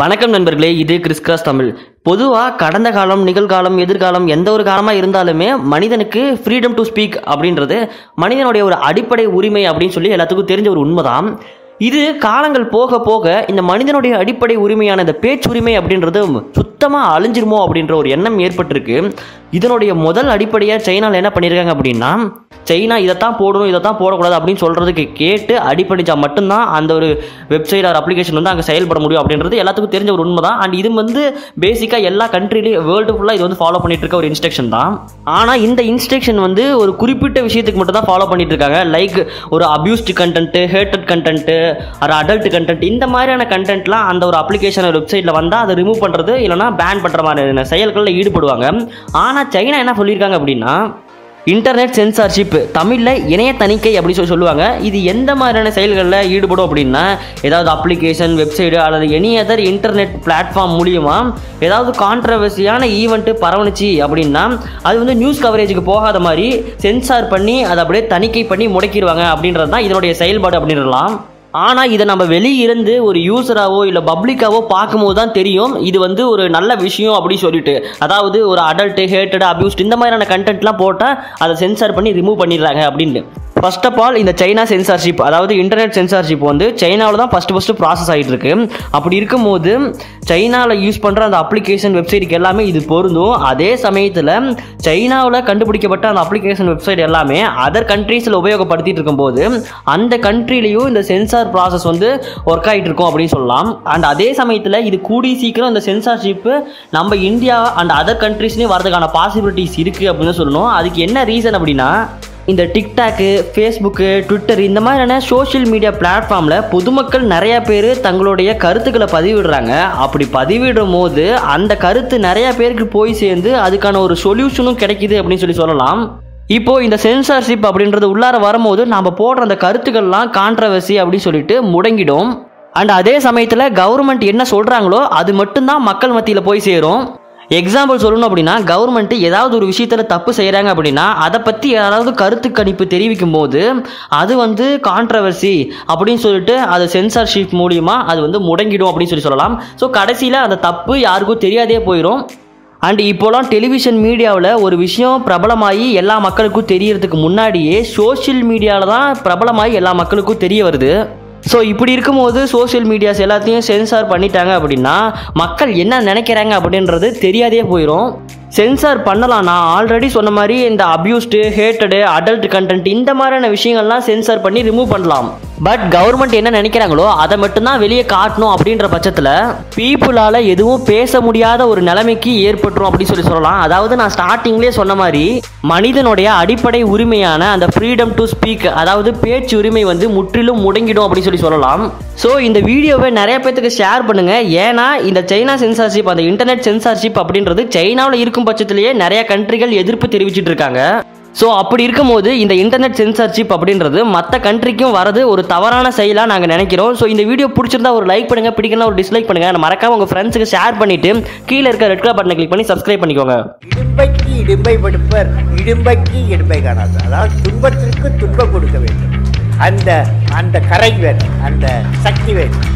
வணக்கம் நண்பர்களே, இது கிறிஸ்கிராஸ் தமிழ். பொதுவாக கடந்த காலம், நிகழ்காலம், எதிர்காலம் எந்த ஒரு காலமாக இருந்தாலுமே மனிதனுக்கு ஃப்ரீடம் டு ஸ்பீக் அப்படின்றது மனிதனுடைய ஒரு அடிப்படை உரிமை அப்படின்னு சொல்லி எல்லாத்துக்கும் தெரிஞ்ச ஒரு உண்மைதான். இது காலங்கள் போக போக இந்த மனிதனுடைய அடிப்படை உரிமையான இந்த பேச்சுரிமை அப்படின்றது சுத்தமாக அழிஞ்சிருமோ அப்படின்ற ஒரு எண்ணம் ஏற்பட்டிருக்கு. இதனுடைய முதல் அடிப்படையாக சைனாவில் என்ன பண்ணியிருக்காங்க அப்படின்னா, சைனா இதைத்தான் போடணும், இதைத்தான் போடக்கூடாது அப்படின்னு சொல்கிறதுக்கு கேட்டு அடிப்படைச்சா மட்டும்தான் அந்த ஒரு வெப்சைட் ஆர் அப்ளிகேஷன் வந்து அங்கே செயல்பட முடியும் அப்படின்றது எல்லாத்துக்கும் தெரிஞ்ச ஒரு உண்மை தான். அண்ட் இது வந்து பேசிக்காக எல்லா கண்ட்ரிலையும் வேர்ல்டு ஃபுல்லாக இது வந்து ஃபாலோ பண்ணிட்டு இருக்க ஒரு இன்ஸ்ட்ரக்ஷன் தான். ஆனால் இந்த இன்ஸ்ட்ரக்ஷன் வந்து ஒரு குறிப்பிட்ட விஷயத்துக்கு மட்டும் தான் ஃபாலோ பண்ணிட்டு இருக்காங்க. லைக் ஒரு அப்யூஸ்டு கண்டென்ட்டு, ஹேட்டட் கண்டென்ட்டு, ஒரு அடல்ட் கண்டென்ட், இந்த மாதிரியான கண்டென்ட்லாம் அந்த ஒரு அப்ளிகேஷன் வெப்சைட்டில் வந்தால் அதை ரிமூவ் பண்ணுறது இல்லைனா பேன் பண்ணுற மாதிரியான செயல்களில் ஈடுபடுவாங்க. ஆனால் சைனா என்ன சொல்லியிருக்காங்க அப்படின்னா, இன்டர்நெட் சென்சார்ஷிப், தமிழில் இணைய தணிக்கை அப்படின்னு சொல்லுவாங்க. இது எந்த மாதிரியான செயல்களில் ஈடுபடும் அப்படின்னா, ஏதாவது அப்ளிகேஷன், வெப்சைடு அல்லது எனி அதர் இன்டர்நெட் பிளாட்ஃபார்ம் மூலிமா ஏதாவது கான்ட்ரவர்சியான ஈவெண்ட்டு பரவணுச்சு அப்படின்னா அது வந்து நியூஸ் கவரேஜுக்கு போகாத மாதிரி சென்சார் பண்ணி அதை அப்படியே தணிக்கை பண்ணி முடக்கிடுவாங்க அப்படின்றது தான் இதனுடைய செயல்பாடு அப்படின்றலாம். ஆனால் இதை நம்ம வெளியிருந்து ஒரு யூஸராகவோ இல்லை பப்ளிக்காவோ பார்க்கும்போது தான் தெரியும் இது வந்து ஒரு நல்ல விஷயம் அப்படின்னு சொல்லிட்டு. அதாவது ஒரு அடல்ட்டு, ஹேட்டட், அப்யூஸ்ட் இந்த மாதிரியான கண்டென்ட்லாம் போட்டால் அதை சென்சார் பண்ணி ரிமூவ் பண்ணிடுறாங்க அப்படின்னு. ஃபர்ஸ்ட் ஆஃப் ஆல், இந்த சைனா சென்சார்ஷிப், அதாவது இன்டர்நெட் சென்சார்ஷிப் வந்து சைனாவில் தான் ஃபஸ்ட்டு ப்ராசஸ் ஆகிட்டு இருக்கு. அப்படி இருக்கும்போது சைனாவில் யூஸ் பண்ணுற அந்த அப்ளிகேஷன், வெப்சைட்டுக்கு எல்லாமே இது பொருந்தும். அதே சமயத்தில் சைனாவில் கண்டுபிடிக்கப்பட்ட அந்த அப்ளிகேஷன், வெப்சைட் எல்லாமே அதர் கண்ட்ரீஸில் உபயோகப்படுத்திட்டு இருக்கும்போது அந்த கண்ட்ரிலையும் இந்த சென்சார் ப்ராசஸ் வந்து ஒர்க் ஆகிட்டு இருக்கும் அப்படின்னு சொல்லலாம். அண்ட் அதே சமயத்தில் இது கூடி சீக்கிரம் இந்த சென்சார்ஷிப்பு நம்ம இந்தியா அண்ட் அதர் கண்ட்ரீஸ்லேயும் வரதுக்கான பாசிபிலிட்டிஸ் இருக்குது அப்படின்னு சொல்லணும். அதுக்கு என்ன ரீசன் அப்படின்னா, இந்த டிக்டாக்கு, ஃபேஸ்புக்கு, ட்விட்டர் இந்த மாதிரியான சோஷியல் மீடியா பிளாட்ஃபார்மில் பொதுமக்கள் நிறையா பேர் தங்களுடைய கருத்துக்களை பதிவிடுறாங்க. அப்படி பதிவிடும் போது அந்த கருத்து நிறையா பேருக்கு போய் சேர்ந்து அதுக்கான ஒரு சொல்யூஷனும் கிடைக்கிது அப்படின்னு சொல்லி சொல்லலாம். இப்போது இந்த சென்சார்ஷிப் அப்படின்றது உள்ளார வரும்போது நாம் போடுற அந்த கருத்துக்கள்லாம் கான்ட்ரவர்சி அப்படின்னு சொல்லிட்டு முடங்கிடும். அண்ட் அதே சமயத்தில் கவர்மெண்ட் என்ன சொல்கிறாங்களோ அது மட்டும்தான் மக்கள் மத்தியில் போய் சேரும். எக்ஸாம்பிள் சொல்லணும் அப்படின்னா, கவர்மெண்ட்டு ஏதாவது ஒரு விஷயத்தில் தப்பு செய்கிறாங்க அப்படின்னா அதை பற்றி யாராவது கருத்து கணிப்பு தெரிவிக்கும் போது அது வந்து கான்ட்ரவர்சி அப்படின்னு சொல்லிட்டு அது சென்சார்ஷிப் மூலிமா அது வந்து முடங்கிடும் அப்படின்னு சொல்லி சொல்லலாம். ஸோ கடைசியில் அந்த தப்பு யாருக்கும் தெரியாதே போயிடும். அண்ட் இப்போலாம் டெலிவிஷன் மீடியாவில் ஒரு விஷயம் பிரபலமாகி எல்லா மக்களுக்கும் தெரியறதுக்கு முன்னாடியே சோஷியல் மீடியாவில் தான் பிரபலமாகி எல்லா மக்களுக்கும் தெரிய வருது. ஸோ இப்படி இருக்கும்போது சோஷியல் மீடியாஸ் எல்லாத்தையும் சென்சார் பண்ணிட்டாங்க அப்படின்னா மக்கள் என்ன நினைக்கிறாங்க அப்படின்றது தெரியாதே போயிடும். சென்சார் பண்ணலாம், நான் ஆல்ரெடி சொன்ன மாதிரி இந்த அப்யூஸ்டு, ஹேட்டடு, அடல்ட் கண்டென்ட் இந்த மாதிரியான விஷயங்கள்லாம் சென்சார் பண்ணி ரிமூவ் பண்ணலாம். பட் கவர்மெண்ட் என்ன நினைக்கிறாங்களோ அதை மட்டும்தான் வெளியே காட்டணும். அப்படின்ற பட்சத்தில் பீப்புளால் எதுவும் பேச முடியாத ஒரு நிலைமைக்கு ஏற்பட்டுரும் அப்படின்னு சொல்லி சொல்லலாம். அதாவது நான் ஸ்டார்டிங்லேயே சொன்ன மாதிரி மனிதனுடைய அடிப்படை உரிமையான அந்த ஃப்ரீடம் டு ஸ்பீக், அதாவது பேச்சு உரிமை வந்து முற்றிலும் முடங்கிடும் அப்படின்னு சொல்லி சொல்லலாம். ஸோ இந்த வீடியோவை நிறைய பேத்துக்கு ஷேர் பண்ணுங்கள். ஏன்னா இந்த சைனா சென்சார்ஷிப், அந்த இன்டர்நெட் சென்சார்ஷிப் அப்படின்றது சைனாவில் இருக்கும் பட்சத்திலேயே நிறைய கண்ட்ரிகள் எதிர்ப்பு தெரிவிச்சுட்டு இருக்காங்க. ஸோ அப்படி இருக்கும்போது இந்த இன்டர்நெட் சென்சார்ஷிப் அப்படின்றது மற்ற கண்ட்ரிக்கும் வரது ஒரு தவறான செயலாக நாங்கள் நினைக்கிறோம். ஸோ இந்த வீடியோ பிடிச்சிருந்தா ஒரு லைக் பண்ணுங்கள், பிடிக்கலாம் ஒரு டிஸ்லைக் பண்ணுங்கள். மறக்காம உங்கள் ஃப்ரெண்ட்ஸுக்கு ஷேர் பண்ணிவிட்டு கீழே இருக்க ரெட் கலர் பட்டனை கிளிக் பண்ணி சப்ஸ்கிரைப் பண்ணிக்கோங்க. இடும்பைக்கு இடும்பை படுப்பர், இடும்பைக்கு இடும்பை காணாது. அதாவது துன்பத்திற்கு துன்பம் கொடுக்க வேண்டும். அந்த அந்த கரை வேணும், அந்த சக்தி வேணும்.